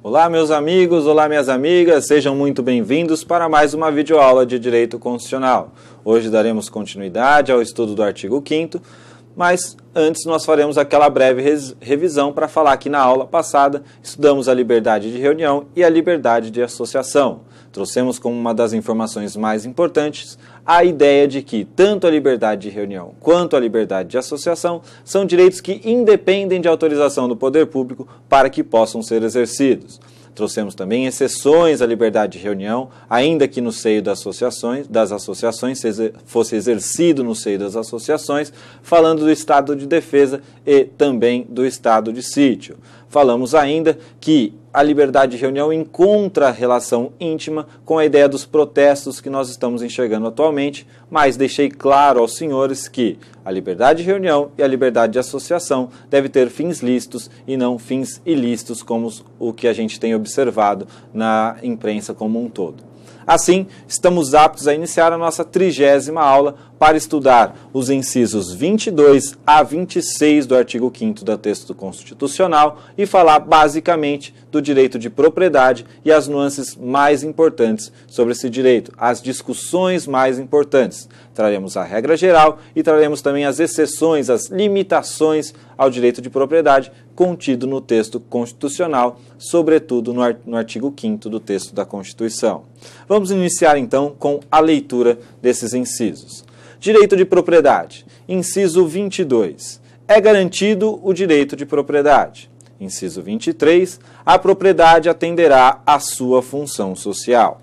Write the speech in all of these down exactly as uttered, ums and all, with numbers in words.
Olá meus amigos, olá minhas amigas, sejam muito bem-vindos para mais uma videoaula de Direito Constitucional. Hoje daremos continuidade ao estudo do artigo quinto, mas antes nós faremos aquela breve revisão para falar que na aula passada estudamos a liberdade de reunião e a liberdade de associação. Trouxemos como uma das informações mais importantes a ideia de que tanto a liberdade de reunião quanto a liberdade de associação são direitos que independem de autorização do poder público para que possam ser exercidos. Trouxemos também exceções à liberdade de reunião, ainda que no seio das associações, das associações fosse exercido no seio das associações, falando do estado de defesa e também do estado de sítio. Falamos ainda que a liberdade de reunião encontra relação íntima com a ideia dos protestos que nós estamos enxergando atualmente, mas deixei claro aos senhores que a liberdade de reunião e a liberdade de associação deve ter fins lícitos e não fins ilícitos, como o que a gente tem observado na imprensa como um todo. Assim, estamos aptos a iniciar a nossa trigésima aula para estudar os incisos vinte e dois a vinte e seis do artigo quinto do texto constitucional e falar basicamente do direito de propriedade e as nuances mais importantes sobre esse direito, as discussões mais importantes. Traremos a regra geral e traremos também as exceções, as limitações ao direito de propriedade contido no texto constitucional, sobretudo no artigo quinto do texto da Constituição. Vamos iniciar então com a leitura desses incisos. Direito de propriedade. Inciso vinte e dois. É garantido o direito de propriedade. Inciso vinte e três. A propriedade atenderá à sua função social.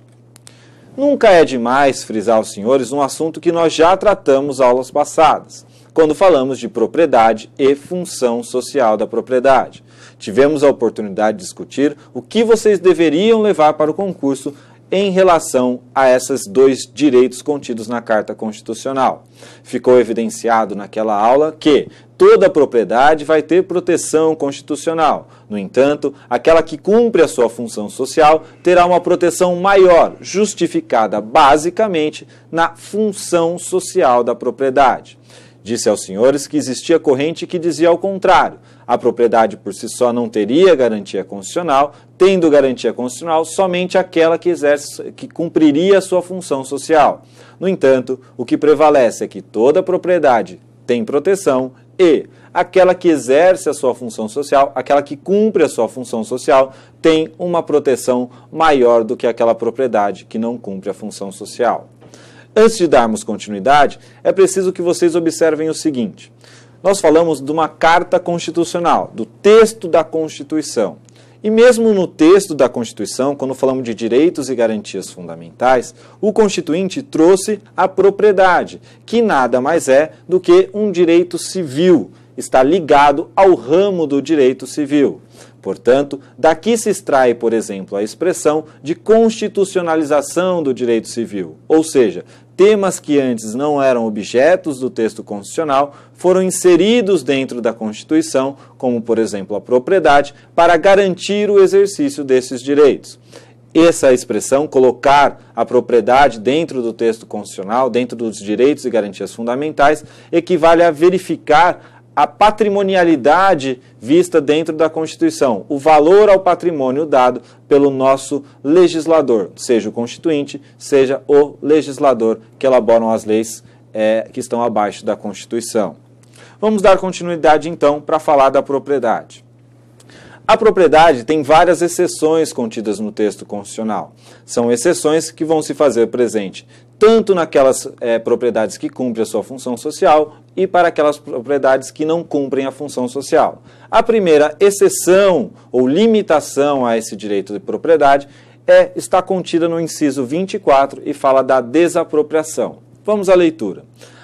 Nunca é demais frisar aos senhores um assunto que nós já tratamos aulas passadas, quando falamos de propriedade e função social da propriedade. Tivemos a oportunidade de discutir o que vocês deveriam levar para o concurso em relação a esses dois direitos contidos na Carta Constitucional. Ficou evidenciado naquela aula que toda propriedade vai ter proteção constitucional. No entanto, aquela que cumpre a sua função social terá uma proteção maior, justificada basicamente na função social da propriedade. Disse aos senhores que existia corrente que dizia ao contrário. A propriedade por si só não teria garantia constitucional, tendo garantia constitucional somente aquela que exerce, que cumpriria a sua função social. No entanto, o que prevalece é que toda propriedade tem proteção e aquela que exerce a sua função social, aquela que cumpre a sua função social, tem uma proteção maior do que aquela propriedade que não cumpre a função social. Antes de darmos continuidade, é preciso que vocês observem o seguinte. Nós falamos de uma carta constitucional, do texto da Constituição. E mesmo no texto da Constituição, quando falamos de direitos e garantias fundamentais, o Constituinte trouxe a propriedade, que nada mais é do que um direito civil, está ligado ao ramo do direito civil. Portanto, daqui se extrai, por exemplo, a expressão de constitucionalização do direito civil, ou seja, temas que antes não eram objetos do texto constitucional foram inseridos dentro da Constituição, como, por exemplo, a propriedade, para garantir o exercício desses direitos. Essa expressão, colocar a propriedade dentro do texto constitucional, dentro dos direitos e garantias fundamentais, equivale a verificar a patrimonialidade vista dentro da Constituição, o valor ao patrimônio dado pelo nosso legislador, seja o Constituinte, seja o legislador que elaboram as leis é, que estão abaixo da Constituição. Vamos dar continuidade, então, para falar da propriedade. A propriedade tem várias exceções contidas no texto constitucional. São exceções que vão se fazer presente tanto naquelas é, propriedades que cumprem a sua função social e para aquelas propriedades que não cumprem a função social. A primeira exceção ou limitação a esse direito de propriedade é, está contida no inciso vinte e quatro e fala da desapropriação. Vamos à leitura.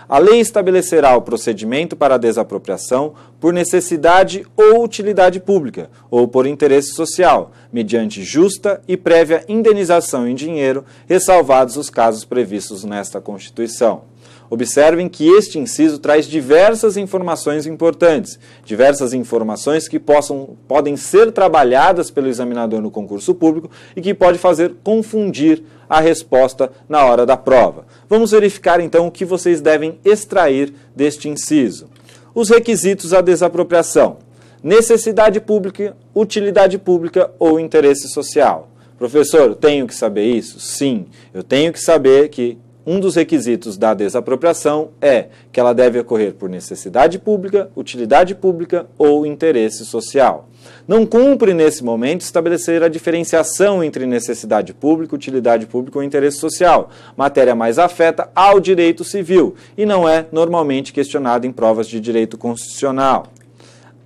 A lei estabelecerá o procedimento para a desapropriação por necessidade ou utilidade pública, ou por interesse social, mediante justa e prévia indenização em dinheiro, ressalvados os casos previstos nesta Constituição. Observem que este inciso traz diversas informações importantes, diversas informações que possam, podem ser trabalhadas pelo examinador no concurso público e que pode fazer confundir a resposta na hora da prova. Vamos verificar então o que vocês devem extrair deste inciso. Os requisitos à desapropriação. necessidade pública, utilidade pública ou interesse social. Professor, eu tenho que saber isso? Sim, eu tenho que saber que um dos requisitos da desapropriação é que ela deve ocorrer por necessidade pública, utilidade pública ou interesse social. Não cumpre, nesse momento, estabelecer a diferenciação entre necessidade pública, utilidade pública ou interesse social. Matéria mais afeta ao direito civil e não é normalmente questionada em provas de direito constitucional.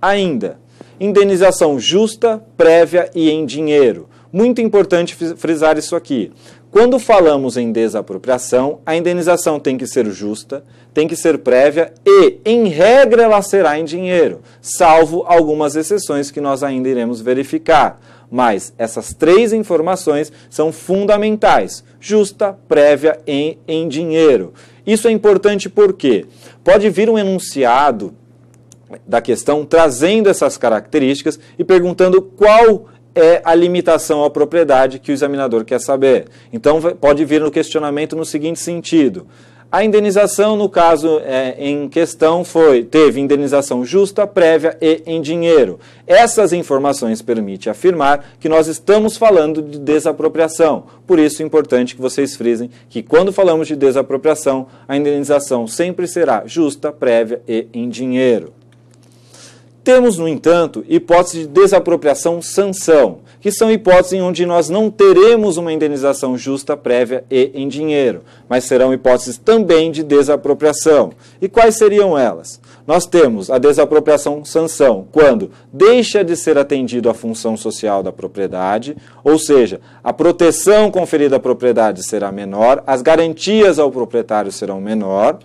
Ainda, indenização justa, prévia e em dinheiro. Muito importante frisar isso aqui. Quando falamos em desapropriação, a indenização tem que ser justa, tem que ser prévia e, em regra, ela será em dinheiro, salvo algumas exceções que nós ainda iremos verificar. Mas essas três informações são fundamentais, justa, prévia e em dinheiro. Isso é importante porque pode vir um enunciado da questão trazendo essas características e perguntando qual é a limitação à propriedade que o examinador quer saber. Então, pode vir no questionamento no seguinte sentido. A indenização, no caso é, em questão, foi teve indenização justa, prévia e em dinheiro. Essas informações permitem afirmar que nós estamos falando de desapropriação. Por isso, é importante que vocês frisem que, quando falamos de desapropriação, a indenização sempre será justa, prévia e em dinheiro. Temos, no entanto, hipótese de desapropriação-sanção, que são hipóteses em onde nós não teremos uma indenização justa, prévia e em dinheiro, mas serão hipóteses também de desapropriação. E quais seriam elas? Nós temos a desapropriação-sanção, quando deixa de ser atendido a função social da propriedade, ou seja, a proteção conferida à propriedade será menor, as garantias ao proprietário serão menor,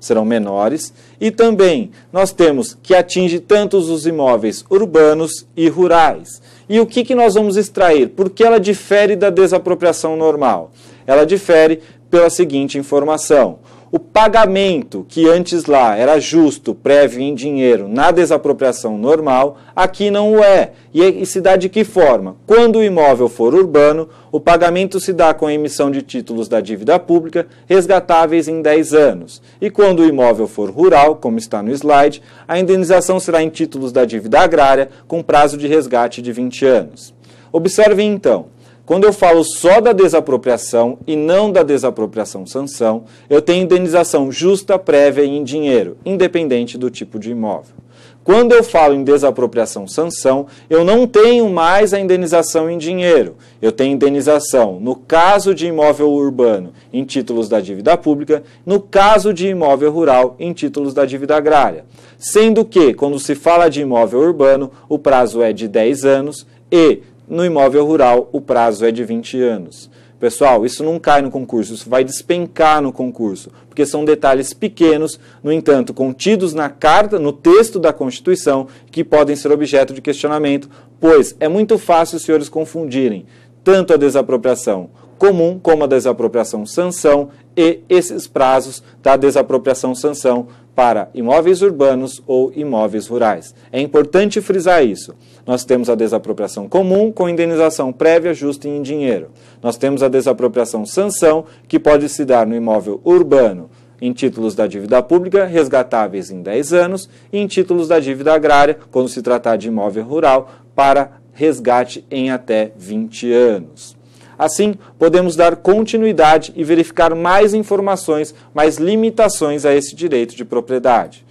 serão menores, e também nós temos que atinge tantos os imóveis urbanos e rurais. E o que, que nós vamos extrair? Por que ela difere da desapropriação normal? Ela difere pela seguinte informação. O pagamento que antes lá era justo, prévio em dinheiro, na desapropriação normal, aqui não o é. E se dá de que forma? Quando o imóvel for urbano, o pagamento se dá com a emissão de títulos da dívida pública, resgatáveis em dez anos. E quando o imóvel for rural, como está no slide, a indenização será em títulos da dívida agrária, com prazo de resgate de vinte anos. Observem então. Quando eu falo só da desapropriação e não da desapropriação-sanção, eu tenho indenização justa, prévia e em dinheiro, independente do tipo de imóvel. Quando eu falo em desapropriação-sanção, eu não tenho mais a indenização em dinheiro. Eu tenho indenização, no caso de imóvel urbano, em títulos da dívida pública, no caso de imóvel rural, em títulos da dívida agrária. Sendo que, quando se fala de imóvel urbano, o prazo é de dez anos e no imóvel rural, o prazo é de vinte anos. Pessoal, isso não cai no concurso, isso vai despencar no concurso, porque são detalhes pequenos, no entanto, contidos na carta, no texto da Constituição, que podem ser objeto de questionamento, pois é muito fácil os senhores confundirem tanto a desapropriação comum como a desapropriação-sanção e esses prazos da desapropriação-sanção para imóveis urbanos ou imóveis rurais. É importante frisar isso. Nós temos a desapropriação comum com indenização prévia, justa e em dinheiro. Nós temos a desapropriação-sanção, que pode se dar no imóvel urbano em títulos da dívida pública, resgatáveis em dez anos, e em títulos da dívida agrária, quando se tratar de imóvel rural, para resgate em até vinte anos. Assim, podemos dar continuidade e verificar mais informações, mais limitações a esse direito de propriedade.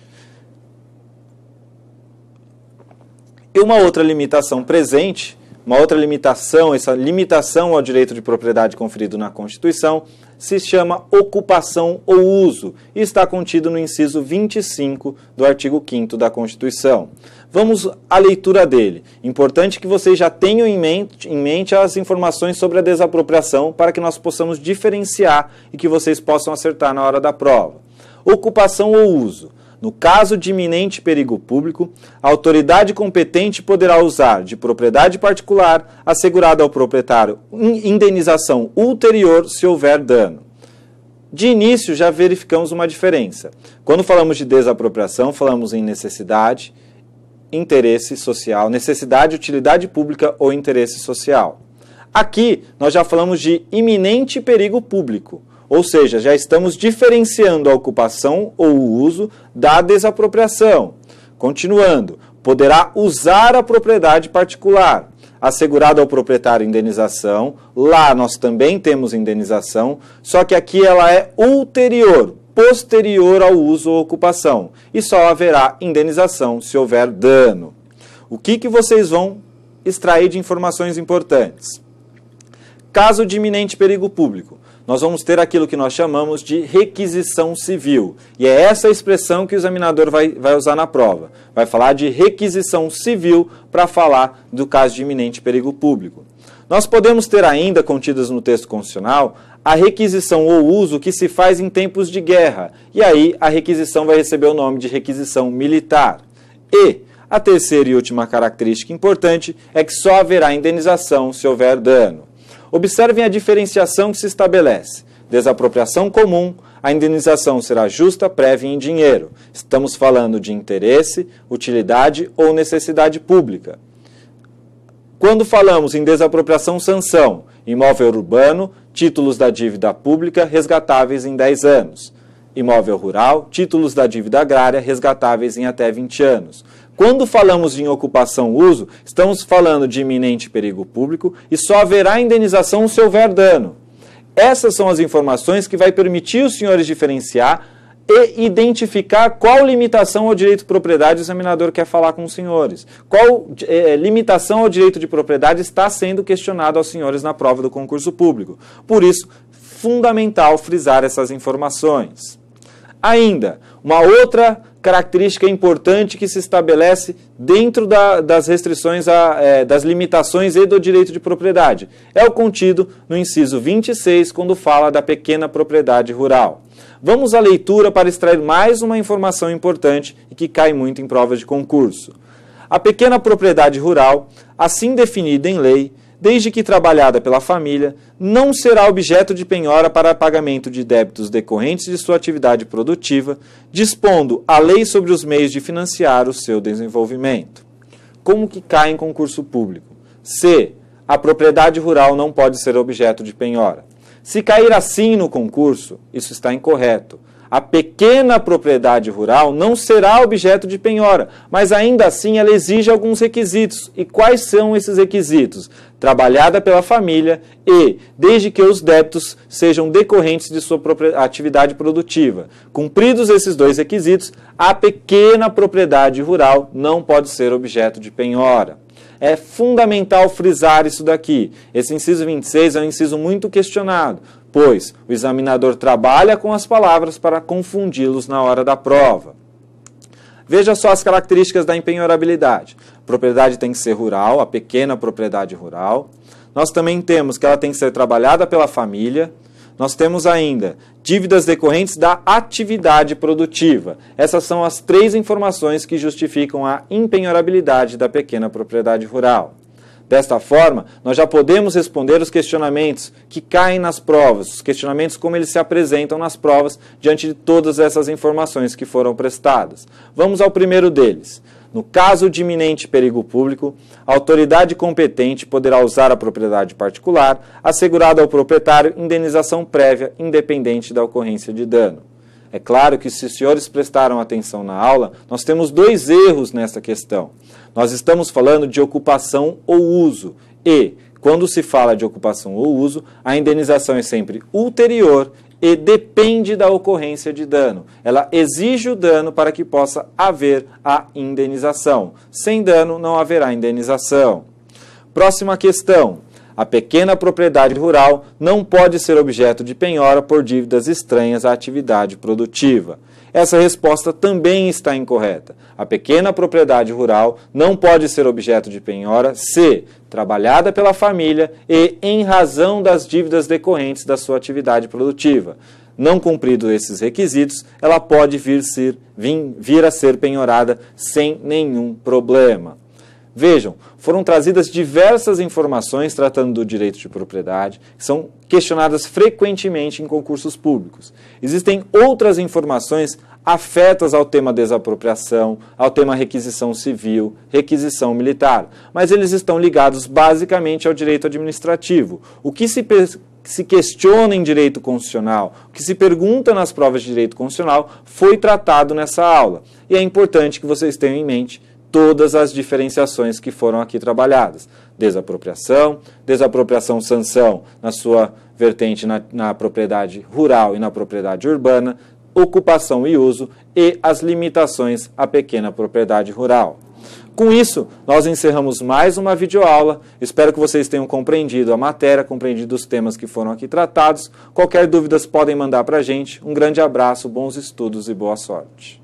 E uma outra limitação presente, uma outra limitação, essa limitação ao direito de propriedade conferido na Constituição, se chama ocupação ou uso e está contido no inciso vinte e cinco do artigo quinto da Constituição. Vamos à leitura dele. Importante que vocês já tenham em mente, em mente as informações sobre a desapropriação para que nós possamos diferenciar e que vocês possam acertar na hora da prova. Ocupação ou uso. No caso de iminente perigo público, a autoridade competente poderá usar de propriedade particular assegurada ao proprietário indenização ulterior se houver dano. De início, já verificamos uma diferença. Quando falamos de desapropriação, falamos em necessidade, interesse social, necessidade, utilidade pública ou interesse social. Aqui, nós já falamos de iminente perigo público. Ou seja, já estamos diferenciando a ocupação ou o uso da desapropriação. Continuando, poderá usar a propriedade particular, assegurada ao proprietário indenização. Lá nós também temos indenização, só que aqui ela é ulterior, posterior ao uso ou ocupação, e só haverá indenização se houver dano. O que que vocês vão extrair de informações importantes? Caso de iminente perigo público, nós vamos ter aquilo que nós chamamos de requisição civil. E é essa expressão que o examinador vai, vai usar na prova. Vai falar de requisição civil para falar do caso de iminente perigo público. Nós podemos ter ainda, contidas no texto constitucional, a requisição ou uso que se faz em tempos de guerra. E aí a requisição vai receber o nome de requisição militar. E a terceira e última característica importante é que só haverá indenização se houver dano. Observem a diferenciação que se estabelece. Desapropriação comum, a indenização será justa, prévia e em dinheiro. Estamos falando de interesse, utilidade ou necessidade pública. Quando falamos em desapropriação sanção, imóvel urbano, títulos da dívida pública resgatáveis em dez anos. Imóvel rural, títulos da dívida agrária resgatáveis em até vinte anos. Quando falamos em ocupação-uso, estamos falando de iminente perigo público e só haverá indenização se houver dano. Essas são as informações que vai permitir os senhores diferenciar e identificar qual limitação ao direito de propriedade o examinador quer falar com os senhores. Qual é, limitação ao direito de propriedade está sendo questionado aos senhores na prova do concurso público. Por isso, fundamental frisar essas informações. Ainda, uma outra característica importante que se estabelece dentro da, das restrições, a, é, das limitações e do direito de propriedade. É o contido no inciso vinte e seis, quando fala da pequena propriedade rural. Vamos à leitura para extrair mais uma informação importante e que cai muito em provas de concurso. A pequena propriedade rural, assim definida em lei, desde que trabalhada pela família, não será objeto de penhora para pagamento de débitos decorrentes de sua atividade produtiva, dispondo a lei sobre os meios de financiar o seu desenvolvimento. Como que cai em concurso público? C. A propriedade rural não pode ser objeto de penhora. Se cair assim no concurso, isso está incorreto. A pequena propriedade rural não será objeto de penhora, mas ainda assim ela exige alguns requisitos. E quais são esses requisitos? Trabalhada pela família e, desde que os débitos sejam decorrentes de sua atividade produtiva. Cumpridos esses dois requisitos, a pequena propriedade rural não pode ser objeto de penhora. É fundamental frisar isso daqui. Esse inciso vinte e seis é um inciso muito questionado, pois o examinador trabalha com as palavras para confundi-los na hora da prova. Veja só as características da empenhorabilidade. A propriedade tem que ser rural, a pequena propriedade rural. Nós também temos que ela tem que ser trabalhada pela família. Nós temos ainda dívidas decorrentes da atividade produtiva. Essas são as três informações que justificam a empenhorabilidade da pequena propriedade rural. Desta forma, nós já podemos responder os questionamentos que caem nas provas, os questionamentos como eles se apresentam nas provas diante de todas essas informações que foram prestadas. Vamos ao primeiro deles. No caso de iminente perigo público, a autoridade competente poderá usar a propriedade particular, assegurada ao proprietário indenização prévia, independente da ocorrência de dano. É claro que, se os senhores prestaram atenção na aula, nós temos dois erros nesta questão. Nós estamos falando de ocupação ou uso e, quando se fala de ocupação ou uso, a indenização é sempre ulterior e depende da ocorrência de dano. Ela exige o dano para que possa haver a indenização. Sem dano, não haverá indenização. Próxima questão. A pequena propriedade rural não pode ser objeto de penhora por dívidas estranhas à atividade produtiva. Essa resposta também está incorreta. A pequena propriedade rural não pode ser objeto de penhora se trabalhada pela família e em razão das dívidas decorrentes da sua atividade produtiva. Não cumprido esses requisitos, ela pode vir, ser, vir, vir a ser penhorada sem nenhum problema. Vejam, foram trazidas diversas informações tratando do direito de propriedade, que são questionadas frequentemente em concursos públicos. Existem outras informações afetas ao tema desapropriação, ao tema requisição civil, requisição militar, mas eles estão ligados basicamente ao direito administrativo. O que se se questiona em direito constitucional, o que se pergunta nas provas de direito constitucional, foi tratado nessa aula. E é importante que vocês tenham em mente todas as diferenciações que foram aqui trabalhadas. Desapropriação, desapropriação-sanção na sua vertente na, na propriedade rural e na propriedade urbana, ocupação e uso e as limitações à pequena propriedade rural. Com isso, nós encerramos mais uma videoaula. Espero que vocês tenham compreendido a matéria, compreendido os temas que foram aqui tratados. Qualquer dúvida podem mandar para a gente. Um grande abraço, bons estudos e boa sorte.